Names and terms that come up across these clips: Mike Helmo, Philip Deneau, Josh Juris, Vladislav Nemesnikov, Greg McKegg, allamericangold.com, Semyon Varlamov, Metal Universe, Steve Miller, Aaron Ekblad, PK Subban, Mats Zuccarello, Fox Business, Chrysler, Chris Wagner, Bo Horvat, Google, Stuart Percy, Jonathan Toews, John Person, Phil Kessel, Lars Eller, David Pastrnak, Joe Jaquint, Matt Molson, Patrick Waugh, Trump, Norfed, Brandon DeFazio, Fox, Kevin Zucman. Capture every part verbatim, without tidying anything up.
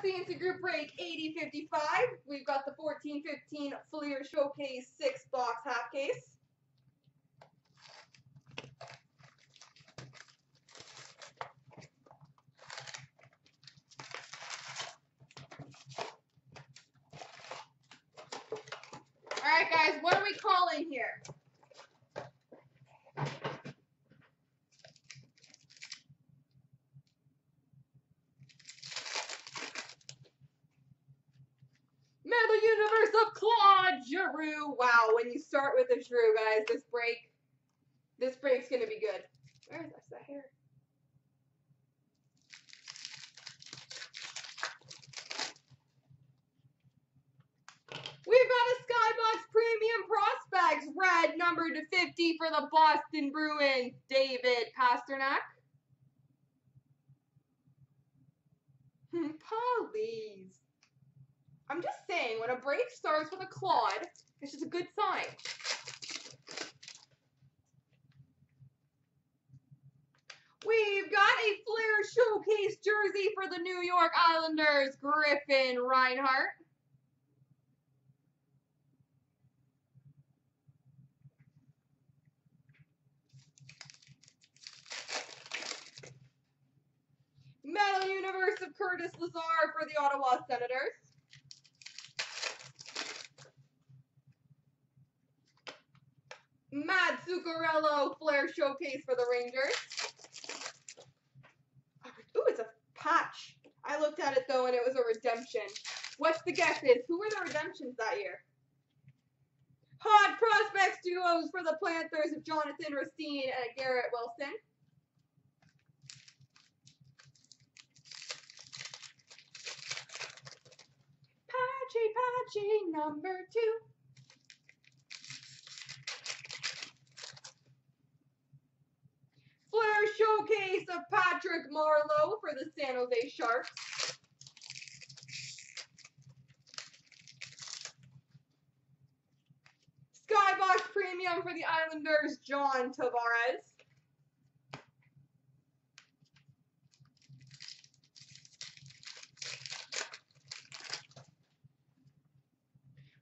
Progressing into group break eighty fifty-five, we've got the fourteen fifteen Fleer Showcase six box half case. All right, guys, what are we calling here? Metal Universe of Claude Giroux. Wow, when you start with a Giroux, guys, this break, this break's gonna be good. Where is that hair? We've got a Skybox Premium Prospects, red, number to fifty for the Boston Bruins, David Pastrnak. Please. I'm just saying, when a break starts with a Claude, it's just a good sign. We've got a Fleer Showcase jersey for the New York Islanders, Griffin Reinhart. Metal Universe of Curtis Lazar for the Ottawa Senators. Mats Zuccarello, Fleer Showcase for the Rangers. Ooh, it's a patch. I looked at it, though, and it was a redemption. What's the guesses? Who were the redemptions that year? Hot Prospects duos for the Panthers of Jonathan Racine and Garrett Wilson. Patchy, patchy, number two. Fleer Showcase of Patrick Marleau for the San Jose Sharks. Skybox Premium for the Islanders, John Tavares.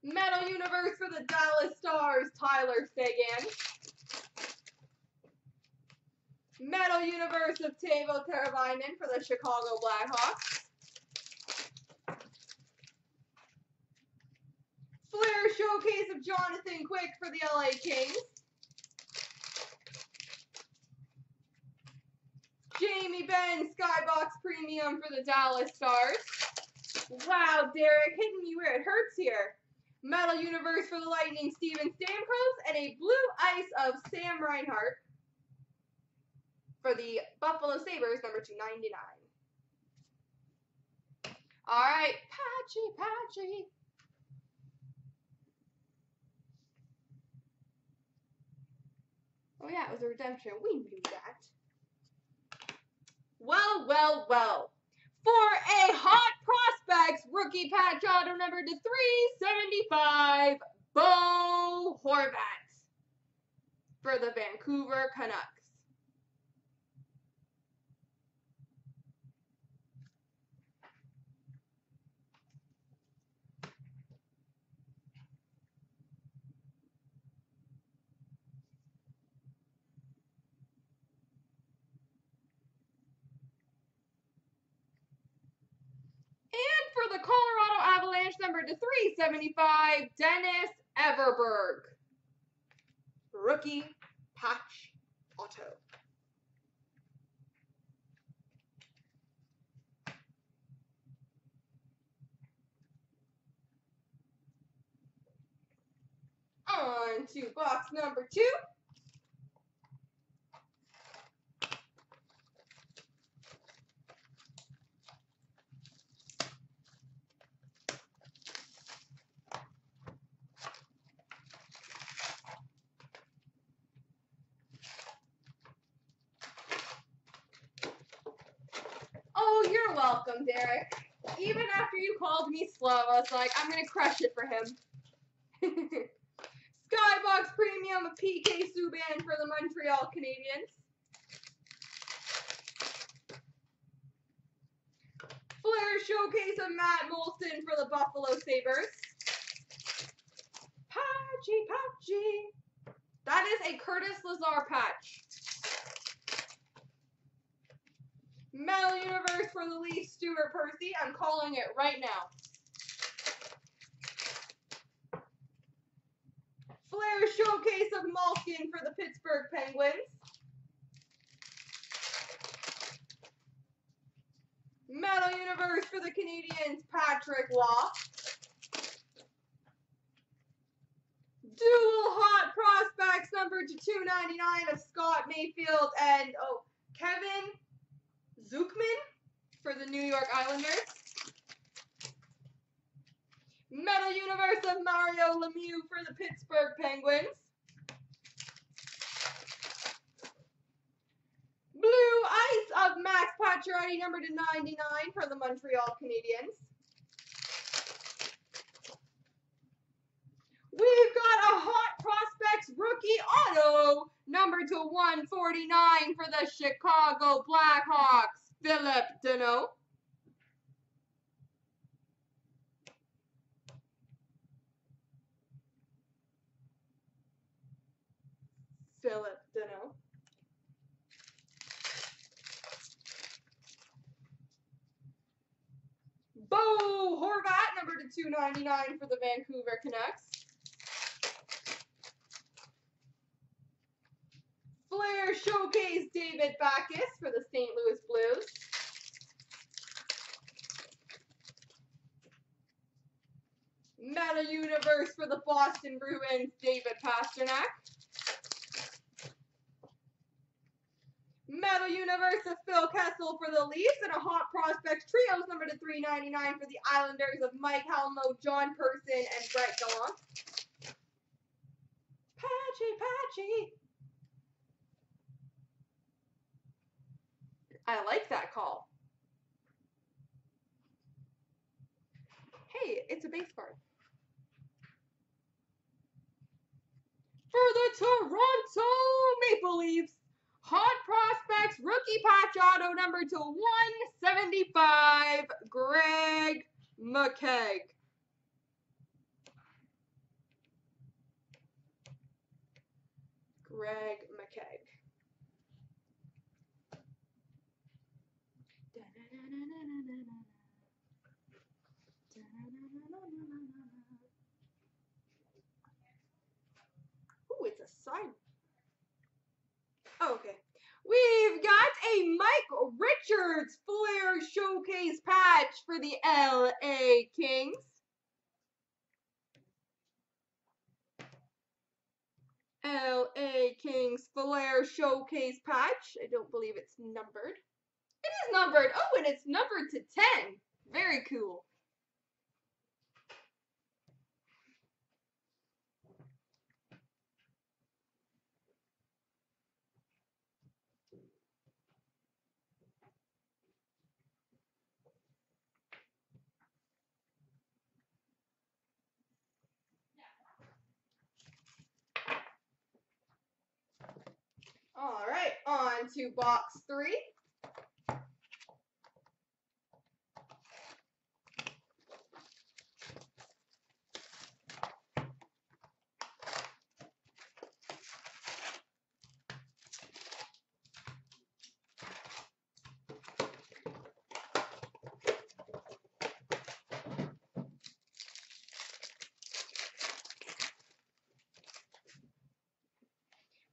Metal Universe for the Dallas Stars, Tyler Seguin. Metal Universe of Tage Carabinen for the Chicago Blackhawks. Fleer Showcase of Jonathan Quick for the L A Kings. Jamie Benn, Skybox Premium for the Dallas Stars. Wow, Derek, hitting me where it hurts here. Metal Universe for the Lightning, Steven Stamkos, and a blue ice of Sam Reinhart for the Buffalo Sabres, number two ninety-nine. All right, patchy, patchy. Oh, yeah, it was a redemption. We knew that. Well, well, well. For a Hot Prospects rookie patch auto number to three seventy-five, Bo Horvat for the Vancouver Canucks. The Colorado Avalanche, number to three seventy-five, Dennis Everberg. Rookie patch auto. On to box number two. Welcome, Derek. Even after you called me slow, I was like, I'm going to crush it for him. Skybox Premium of P K Subban for the Montreal Canadiens. Fleer Showcase of Matt Molson for the Buffalo Sabres. Patchy, patchy. That is a Curtis Lazar patch. Metal Universe for the Leafs, Stuart Percy. I'm calling it right now. Fleer Showcase of Malkin for the Pittsburgh Penguins. Metal Universe for the Canadiens, Patrick Waugh. Dual Hot Prospects number to two ninety-nine of Scott Mayfield and oh Kevin Zucman for the New York Islanders. Metal Universe of Mario Lemieux for the Pittsburgh Penguins. Blue Ice of Max Pacioretty, number to ninety-nine for the Montreal Canadiens. We've got a Hot Prospects Rookie Auto, number to one forty-nine for the Chicago Blackhawks, Philip Deneau. Philip Deneau. Bo Horvat, number to two ninety-nine for the Vancouver Canucks. Fleer Showcase David Backus for the Saint Louis Blues. Metal Universe for the Boston Bruins, David Pastrnak. Metal Universe of Phil Kessel for the Leafs and a Hot Prospects Trios number to three ninety-nine for the Islanders of Mike Helmo, John Person, and Brett Gallant. Patchy, patchy. I like that call. Hey, it's a base card. For the Toronto Maple Leafs, Hot Prospects Rookie Patch Auto number to one seventy-five, Greg McKegg. Greg McKegg. Ooh, it's a side. Oh, okay. We've got a Mike Richards Fleer Showcase patch for the L A Kings. L A Kings Fleer Showcase patch. I don't believe it's numbered. It is numbered. Oh, and it's numbered to ten. Very cool. All right, on to box three.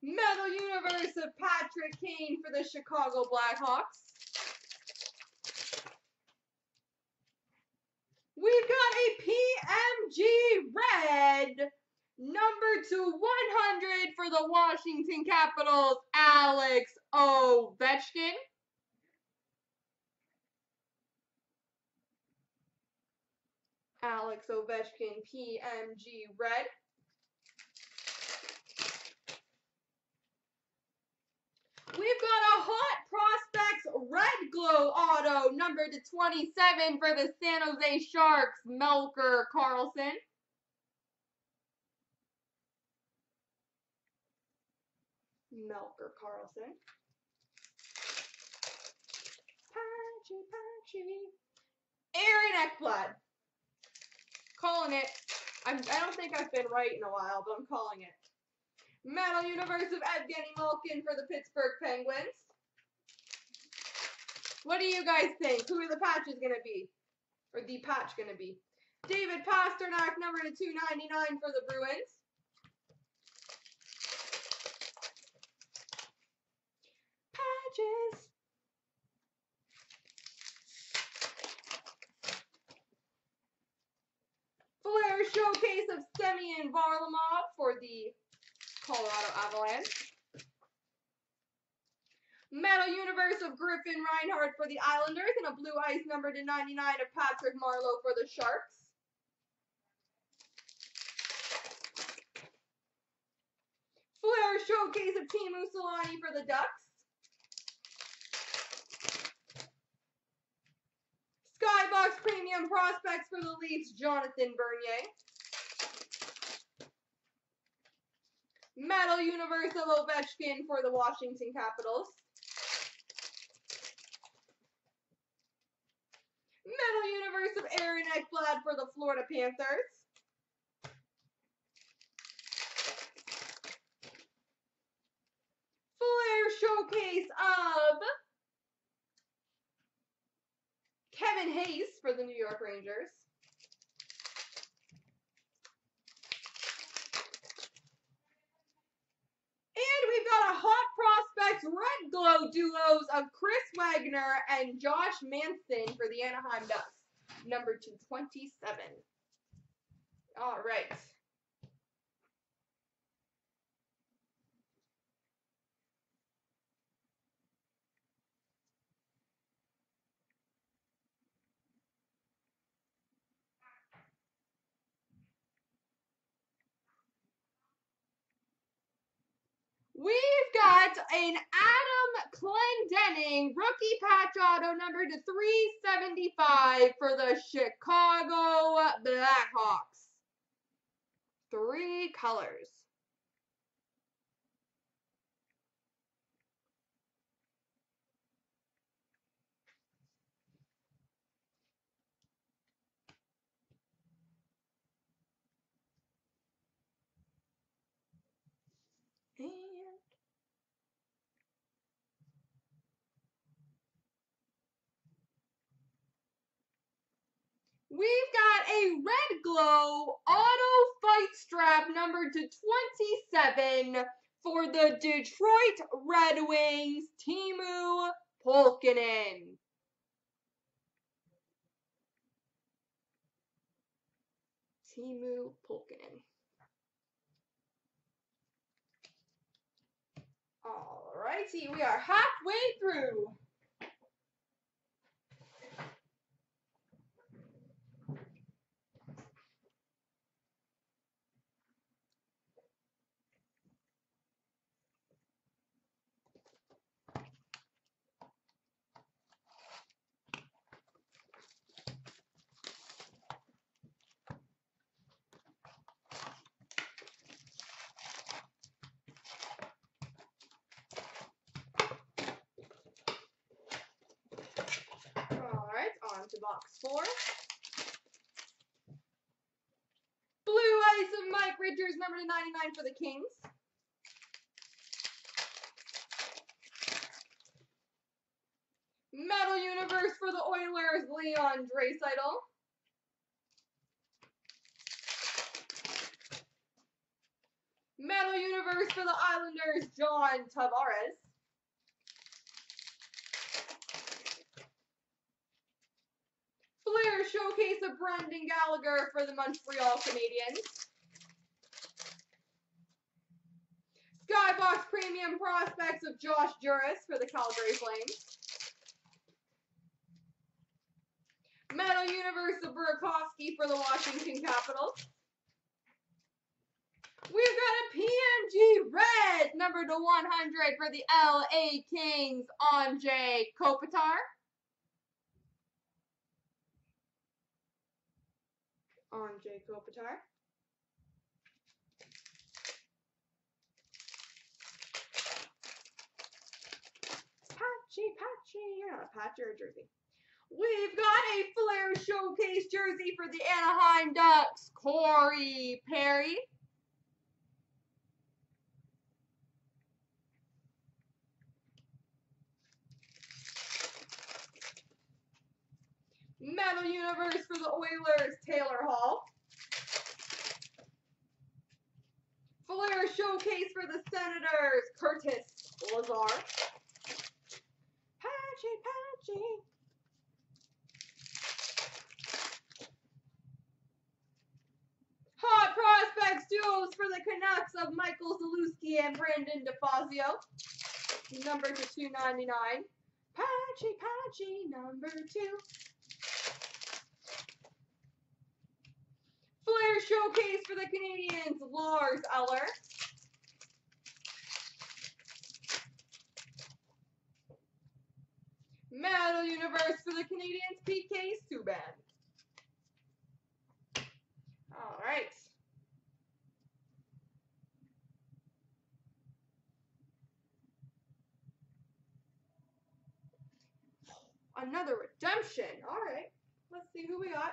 Metal Universe of Patrick Kane for the Chicago Blackhawks. We've got a P M G Red number to one hundred for the Washington Capitals, Alex Ovechkin. Alex Ovechkin, P M G Red. We've got a Hot Prospects Red Glow Auto, number to twenty-seven for the San Jose Sharks, Melker Karlsson. Melker Karlsson. Patchy, patchy. calling it. I'm, I don't think I've been right in a while, but I'm calling it. Metal Universe of Evgeny Malkin for the Pittsburgh Penguins. What do you guys think? Who are the patches going to be? Or the patch going to be? David Pastrnak, number to two ninety-nine for the Bruins. Patches. Fleer Showcase of Semyon Varlamov for the Colorado Avalanche. Metal Universe of Griffin Reinhart for the Islanders, and a blue ice number to ninety-nine of Patrick Marleau for the Sharks. Fleer Showcase of Teemu Selanne for the Ducks. Skybox Premium Prospects for the Leafs, Jonathan Bernier. Metal Universe of Ovechkin for the Washington Capitals. Metal Universe of Aaron Ekblad for the Florida Panthers. Fleer Showcase of Kevin Hayes for the New York Rangers. Red Glow duos of Chris Wagner and Josh Manson for the Anaheim Ducks, number two twenty-seven. All right. We've got an Adam Clendening rookie patch auto number to three seventy-five for the Chicago Blackhawks. Three colors. We've got a Red Glow Auto Fight Strap number to twenty-seven for the Detroit Red Wings, Teemu Pulkkinen. Teemu Pulkkinen. All righty, we are halfway through. To box four. Blue Ice of Mike Richards, number to ninety-nine for the Kings. Metal Universe for the Oilers, Leon Draisaitl. Metal Universe for the Islanders, John Tavares. Fleer Showcase of Brendan Gallagher for the Montreal Canadiens. Skybox Premium Prospects of Josh Juris for the Calgary Flames. Metal Universe of Burakovsky for the Washington Capitals. We've got a P M G Red, number to one hundred for the L A Kings, Andrei Kopitar. Andrei Kopitar. Patchy, patchy. You're not a patch, you're a jersey. We've got a Fleer Showcase jersey for the Anaheim Ducks, Corey Perry. Metal Universe for the Oilers, Taylor Hall. Fleer Showcase for the Senators, Curtis Lazar. Patchy, patchy. Hot Prospects Duos for the Canucks of Michael Zalewski and Brandon DeFazio. Number to two ninety-nine. Patchy, patchy, number two. Fleer Showcase for the Canadiens, Lars Eller. Metal Universe for the Canadiens, P K Subban. All right. Another redemption. All right. Let's see who we got.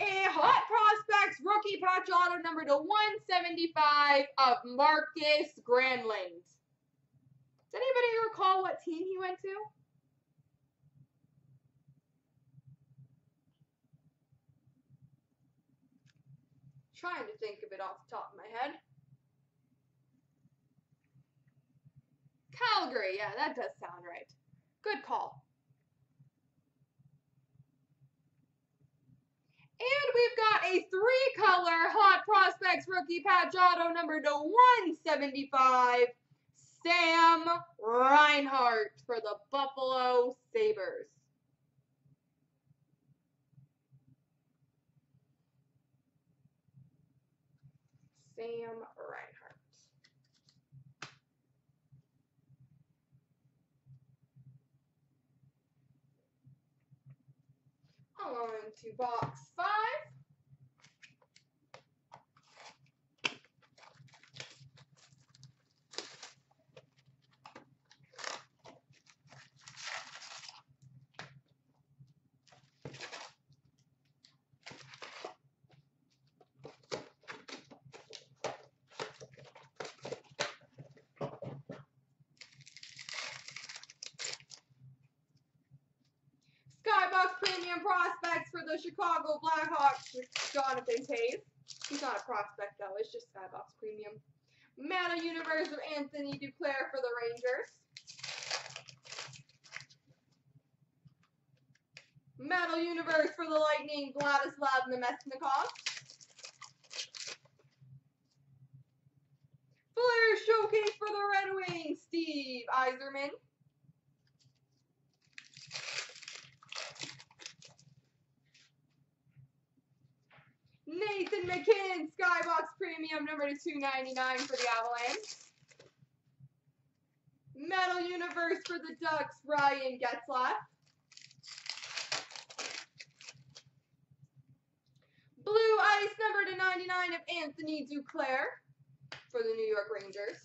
A Hot Prospects rookie patch auto number to one seventy-five of Marcus Granlund. Does anybody recall what team he went to? I'm trying to think of it off the top of my head. Calgary, yeah, that does sound right. Good call. And we've got a three-color Hot Prospects rookie patch auto number to one seventy-five, Sam Reinhart for the Buffalo Sabres. Sam Reinhart. On to box five. Skybox Premium Prospects for the Chicago Blackhawks, Jonathan Taves. He's not a prospect, though. It's just Skybox Premium. Metal Universe of Anthony Duclair for the Rangers. Metal Universe for the Lightning, Vladislav Nemesnikov. Fleer Showcase for the Red Wings, Steve Yzerman. Nathan McKinnon, Skybox Premium, number to two ninety-nine for the Avalanche. Metal Universe for the Ducks, Ryan Getzlaf. Blue Ice, number to ninety-nine of Anthony Duclair for the New York Rangers.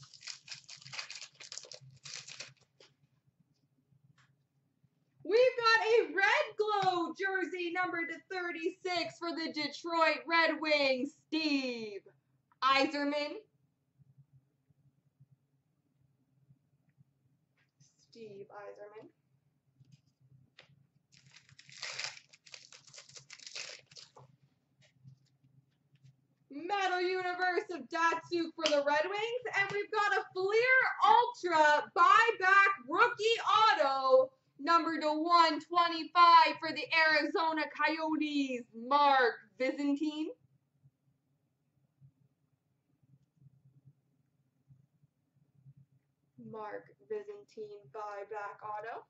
We've got a Red Glow jersey number to thirty-six for the Detroit Red Wings, Steve Yzerman. Steve Yzerman. Metal Universe of Datsuk for the Red Wings. And we've got a Fleer Ultra buyback rookie auto number to one twenty-five for the Arizona Coyotes, Mark Byzantine. Mark Byzantine buyback auto.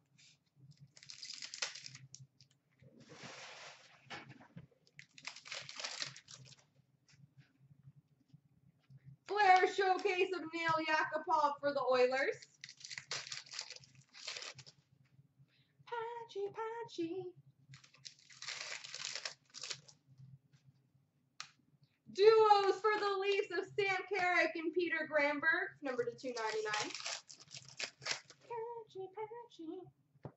Fleer Showcase of Neil Yakupov for the Oilers. Patchy, patchy. Duos for the Leafs of Sam Carrick and Peter Granberg, number to two ninety-nine. Patchy, patchy.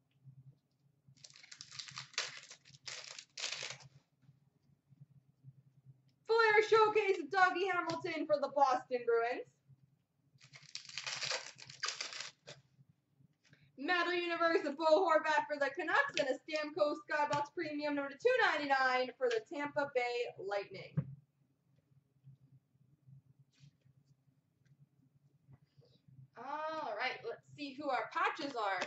Showcase of Dougie Hamilton for the Boston Bruins. Metal Universe of Bo Horvat for the Canucks, and a Stamkos Skybox Premium number two ninety-nine for the Tampa Bay Lightning. All right, let's see who our patches are.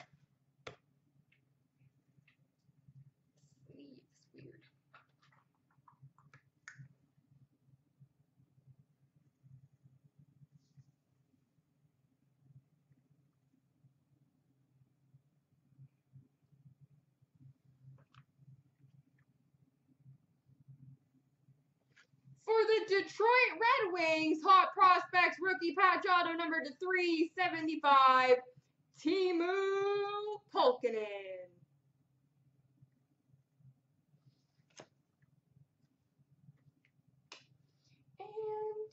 For the Detroit Red Wings, Hot Prospects rookie patch auto number to three seventy-five, Teemu Pulkkinen. And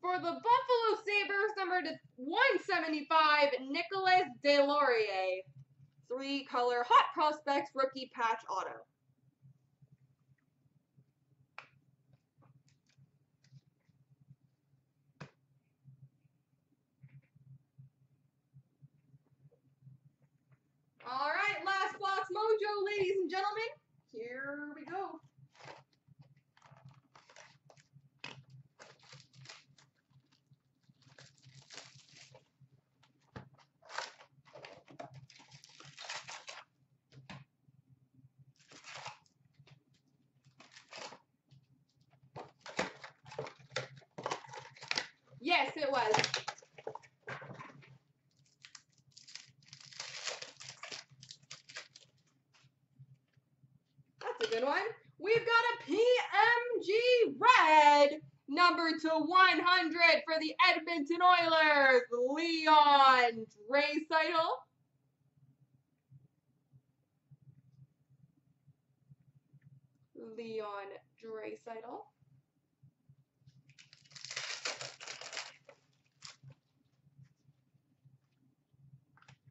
for the Buffalo Sabres, number to one seventy-five, Nicolas Deslauriers. Three-color Hot Prospects rookie patch auto. All right, last box mojo, ladies and gentlemen. Here we go. Yes, it was. That's a good one. We've got a P M G Red, number to one hundred for the Edmonton Oilers, Leon Draisaitl. Leon Draisaitl.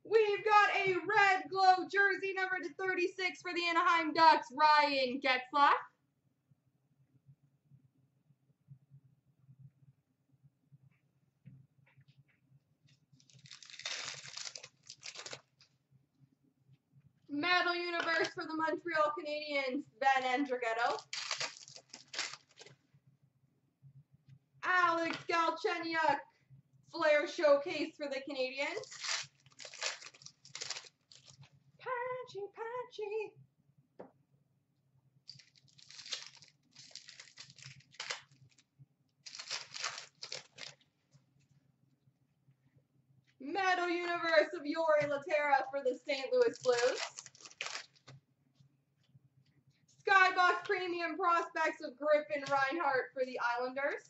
We've got a red glow jersey number to thirty-six for the Anaheim Ducks, Ryan Getzlaf. Metal Universe for the Montreal Canadiens, Ben Andrighetto. Alex Galchenyuk, Fleer Showcase for the Canadiens. Patchy, patchy. Metal Universe of Yuri Laterra for the Saint Louis Blues. Skybox Premium Prospects of Griffin Reinhart for the Islanders.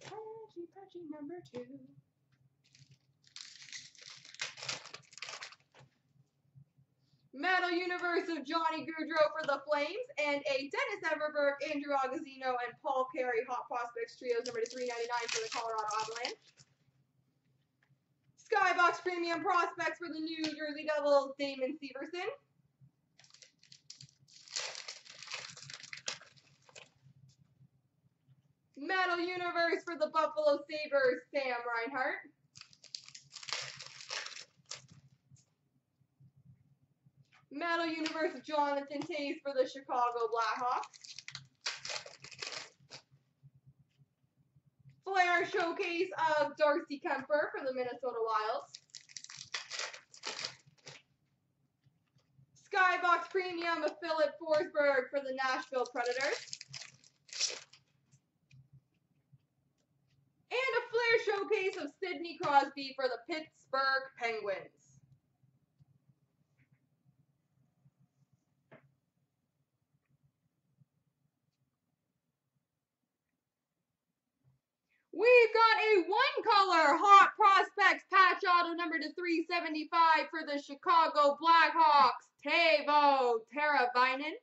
Patchy, patchy number two. Metal Universe of Johnny Gaudreau for the Flames, and a Dennis Everberg, Andrew Agosino, and Paul Carey Hot Prospects Trios number to three ninety-nine for the Colorado Avalanche. Skybox Premium Prospects for the New Jersey Devils, Damon Severson. Metal Universe for the Buffalo Sabres, Sam Reinhart. Metal Universe of Jonathan Toews for the Chicago Blackhawks. Fleer Showcase of Darcy Kemper for the Minnesota Wilds. Skybox Premium of Philip Forsberg for the Nashville Predators. And a Fleer Showcase of Sidney Crosby for the Pittsburgh Penguins. We've got a one-color Hot Prospects patch auto number to three seventy-five for the Chicago Blackhawks, Teuvo Teravainen.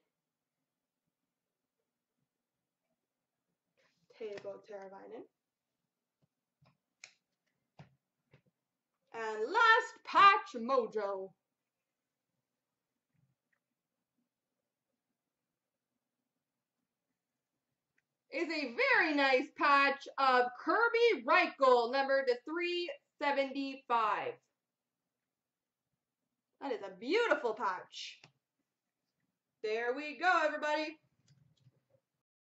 Cable Carabinen. And last patch, Mojo. Is a very nice patch of Kirby Reichel, number to three seventy-five. That is a beautiful patch. There we go, everybody.